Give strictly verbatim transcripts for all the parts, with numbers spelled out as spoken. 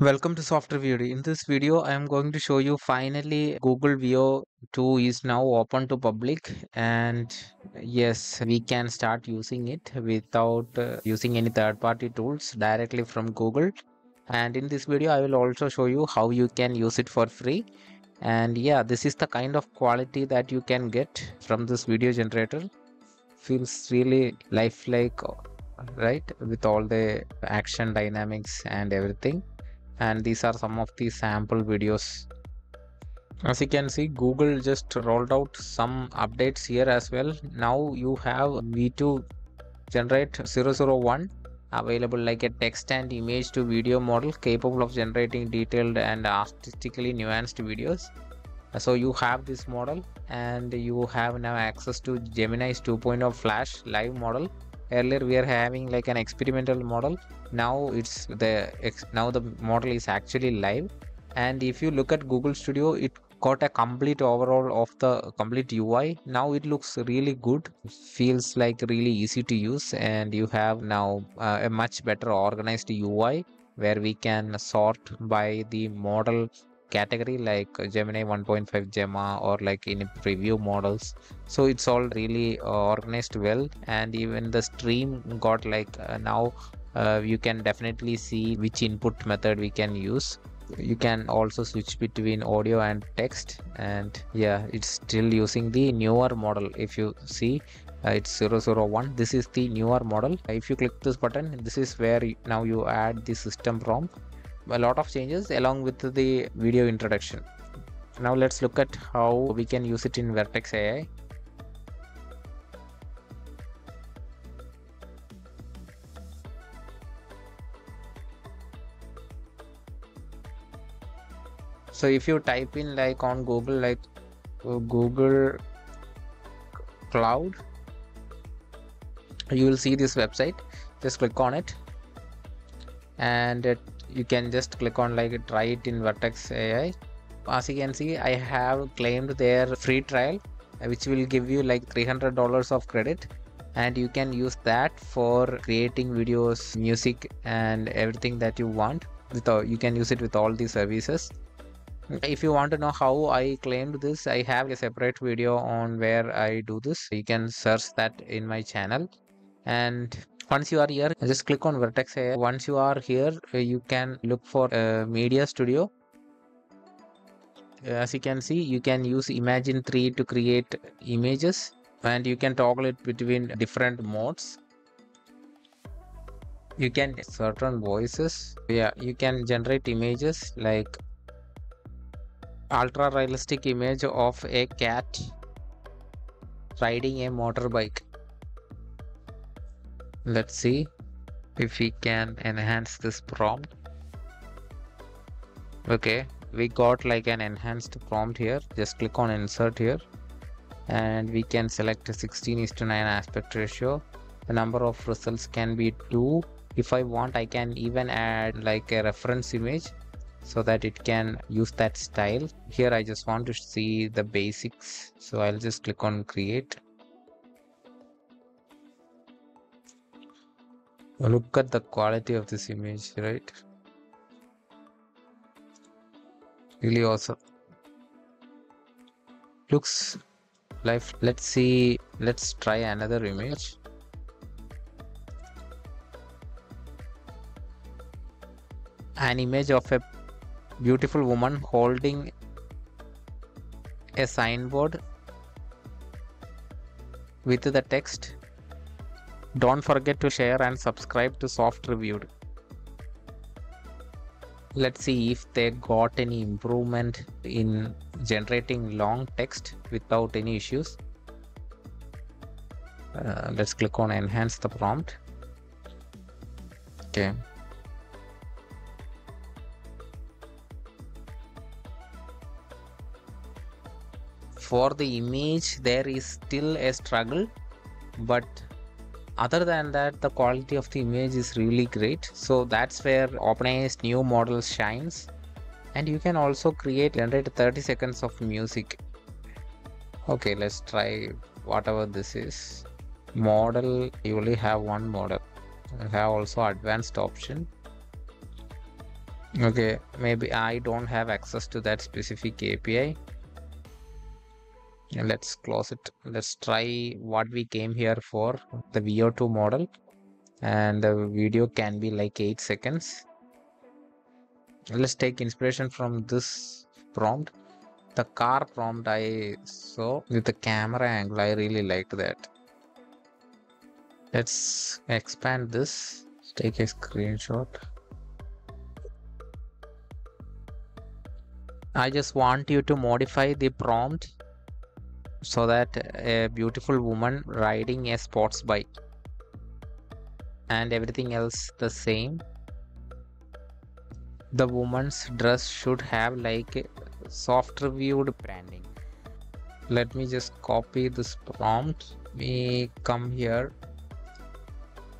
Welcome to Softreviewed. In this video I am going to show you finally Google Veo two is now open to public, and yes, we can start using it without uh, using any third party tools, directly from Google. And in this video I will also show you how you can use it for free. And yeah, this is the kind of quality that you can get from this video generator. Feels really lifelike, right, with all the action dynamics and everything. And these are some of the sample videos. As you can see, Google just rolled out some updates here as well. Now you have V two generate zero zero one available, like a text and image to video model capable of generating detailed and artistically nuanced videos. So you have this model, and you have now access to Gemini's two point oh Flash live model. Earlier we are having like an experimental model. Now it's the now the model is actually live. And if you look at Google Studio, it got a complete overall of the complete U I. Now it looks really good. It feels like really easy to use, and you have now uh, a much better organized U I where we can sort by the model category, like Gemini one point five, Gemma, or like in preview models. So it's all really uh, organized well. And even the stream got like uh, now uh, you can definitely see which input method we can use. You can also switch between audio and text. And yeah, it's still using the newer model. If you see, uh, it's zero zero one. This is the newer model. If you click this button, this is where you, now you add the system prompt. A lot of changes along with the video introduction. Now let's look at how we can use it in Vertex A I. So if you type in like on Google, like uh, Google Cloud, you will see this website. Just click on it, and it you can just click on like try it in Vertex A I. As you can see, I have claimed their free trial, which will give you like three hundred dollars of credit, and you can use that for creating videos, music, and everything that you want. Without you can use it with all the services. If you want to know how I claimed this, I have a separate video on where I do this. You can search that in my channel. And once you are here, just click on Vertex A I. Once you are here, you can look for uh, Media Studio. As you can see, you can use Imagine three to create images, and you can toggle it between different modes. You can certain voices. Yeah, you can generate images like ultra realistic image of a cat riding a motorbike. Let's see if we can enhance this prompt. Okay, we got like an enhanced prompt here. Just click on insert here, and we can select a sixteen is to nine aspect ratio. The number of results can be two. If I want, I can even add like a reference image so that it can use that style. Here I just want to see the basics, so I'll just click on create. Look at the quality of this image, right? Really awesome. Looks live. Let's see. Let's try another image. An image of a beautiful woman holding a signboard with the text, "Don't forget to share and subscribe to Softreviewed." Let's see if they got any improvement in generating long text without any issues. Uh, let's click on enhance the prompt. Okay. For the image, there is still a struggle, but other than that, the quality of the image is really great. So that's where OpenAI's new model shines. And you can also create generate thirty seconds of music. Okay, let's try whatever this is. Model, you only have one model. I have also advanced option. Okay, maybe I don't have access to that specific A P I. Let's close it. Let's try what we came here for, the V O two model, and the video can be like eight seconds. Let's take inspiration from this prompt, the car prompt I saw with the camera angle. I really liked that. Let's expand this. Let's take a screenshot. I just want you to modify the prompt so that a beautiful woman riding a sports bike, and everything else the same. The woman's dress should have like Softreviewed branding. Let me just copy this prompt. We come here.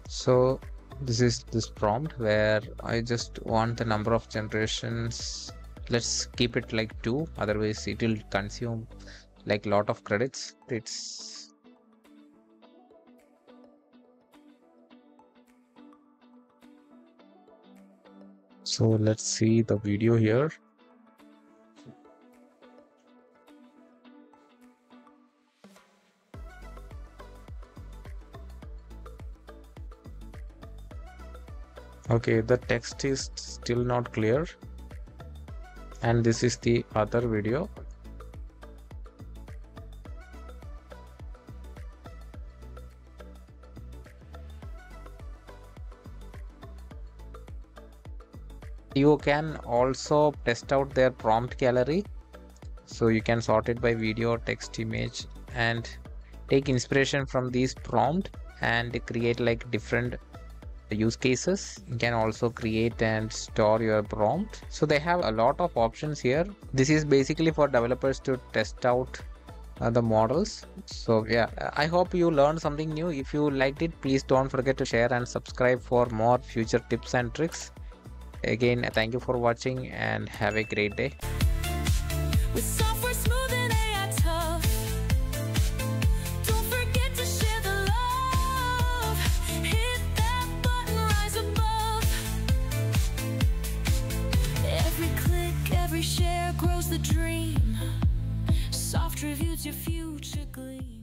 So this is this prompt where I just want the number of generations. Let's keep it like two, otherwise it will consume like lot of credits. It's so let's see the video here. Okay, the text is still not clear, and this is the other video. You can also test out their prompt gallery, so you can sort it by video, text, image, and take inspiration from these prompt and create like different use cases. You can also create and store your prompt. So they have a lot of options here. This is basically for developers to test out uh, the models. So yeah, I hope you learned something new. If you liked it, please don't forget to share and subscribe for more future tips and tricks. Again, thank you for watching and have a great day. With software smooth and A I tough, don't forget to share the love. Hit that button, rise above. Every click, every share grows the dream. Softreviewed's your future gleam.